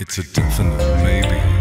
It's a definite maybe.